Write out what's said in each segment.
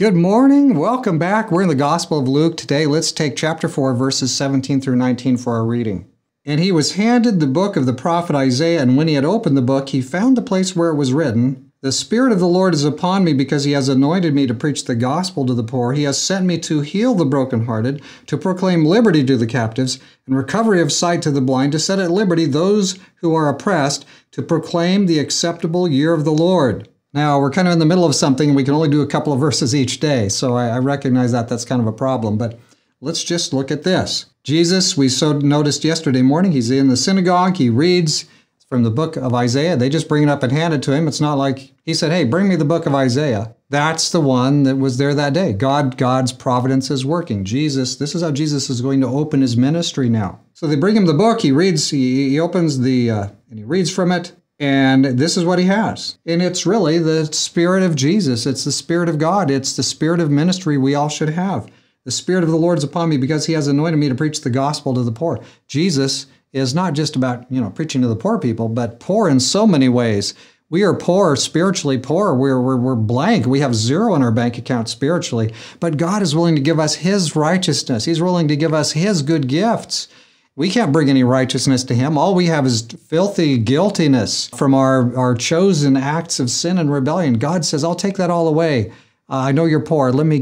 Good morning. Welcome back. We're in the Gospel of Luke today. Let's take chapter 4, verses 17 through 19 for our reading. And he was handed the book of the prophet Isaiah, and when he had opened the book, he found the place where it was written, "The Spirit of the Lord is upon me, because he has anointed me to preach the gospel to the poor. He has sent me to heal the brokenhearted, to proclaim liberty to the captives, and recovery of sight to the blind, to set at liberty those who are oppressed, to proclaim the acceptable year of the Lord." Now, we're kind of in the middle of something, and we can only do a couple of verses each day, so I recognize that that's kind of a problem, but let's just look at this. Jesus, we so noticed yesterday morning, he's in the synagogue, he reads from the book of Isaiah. They just bring it up and hand it to him. It's not like he said, "Hey, bring me the book of Isaiah." That's the one that was there that day. God's providence is working. Jesus, this is how Jesus is going to open his ministry now. So they bring him the book, he reads, he opens the, and he reads from it. And this is what he has. And it's really the Spirit of Jesus. It's the Spirit of God. It's the Spirit of ministry we all should have. The Spirit of the Lord is upon me because he has anointed me to preach the gospel to the poor. Jesus is not just about, preaching to the poor people, but poor in so many ways. We are poor, spiritually poor. We're blank. We have zero in our bank account spiritually. But God is willing to give us his righteousness. He's willing to give us his good gifts. We can't bring any righteousness to him. All we have is filthy guiltiness from our chosen acts of sin and rebellion. God says, "I'll take that all away. I know you're poor. Let me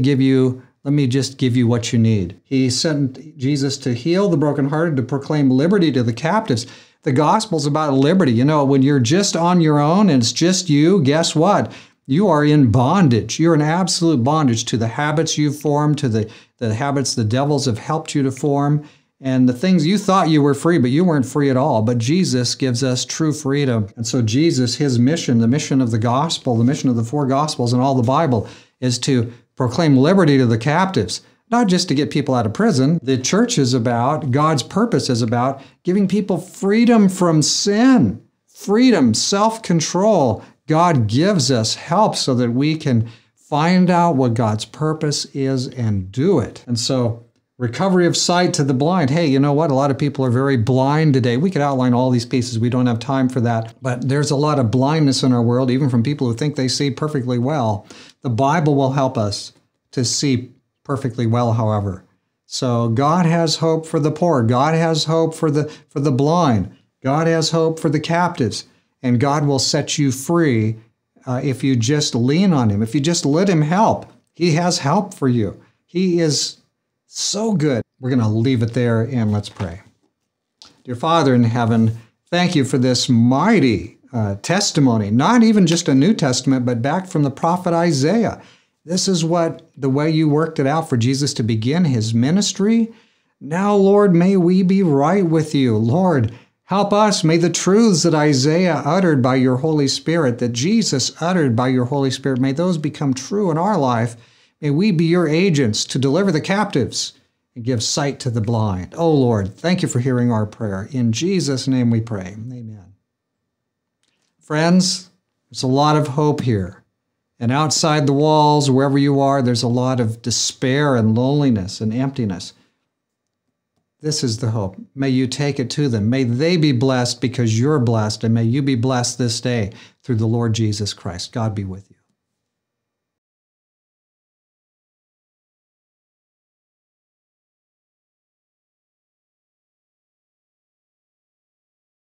just give you what you need." He sent Jesus to heal the brokenhearted, to proclaim liberty to the captives. The gospel's about liberty. When you're just on your own and it's just you, guess what? You are in bondage. You're in absolute bondage to the habits you've formed, to the habits the devils have helped you to form. And the things you thought you were free, but you weren't free at all. But Jesus gives us true freedom. And so Jesus, his mission, the mission of the gospel, the mission of the four gospels and all the Bible is to proclaim liberty to the captives, not just to get people out of prison. The church is about, God's purpose is about giving people freedom from sin, freedom, self-control. God gives us help so that we can find out what God's purpose is and do it. And so recovery of sight to the blind. Hey, you know what? A lot of people are very blind today. We could outline all these pieces. We don't have time for that. But there's a lot of blindness in our world, even from people who think they see perfectly well. The Bible will help us to see perfectly well, however. So God has hope for the poor. God has hope for the blind. God has hope for the captives. And God will set you free if you just lean on him, if you just let him help. He has help for you. He is so good. We're going to leave it there and let's pray. Dear Father in heaven, thank you for this mighty testimony, not even just a New Testament, but back from the prophet Isaiah. This is the way you worked it out for Jesus to begin his ministry. Now, Lord, may we be right with you. Lord, help us. May the truths that Isaiah uttered by your Holy Spirit, that Jesus uttered by your Holy Spirit, may those become true in our life. May we be your agents to deliver the captives and give sight to the blind. Oh, Lord, thank you for hearing our prayer. In Jesus' name we pray. Amen. Friends, there's a lot of hope here. And outside the walls, wherever you are, there's a lot of despair and loneliness and emptiness. This is the hope. May you take it to them. May they be blessed because you're blessed, and may you be blessed this day through the Lord Jesus Christ. God be with you.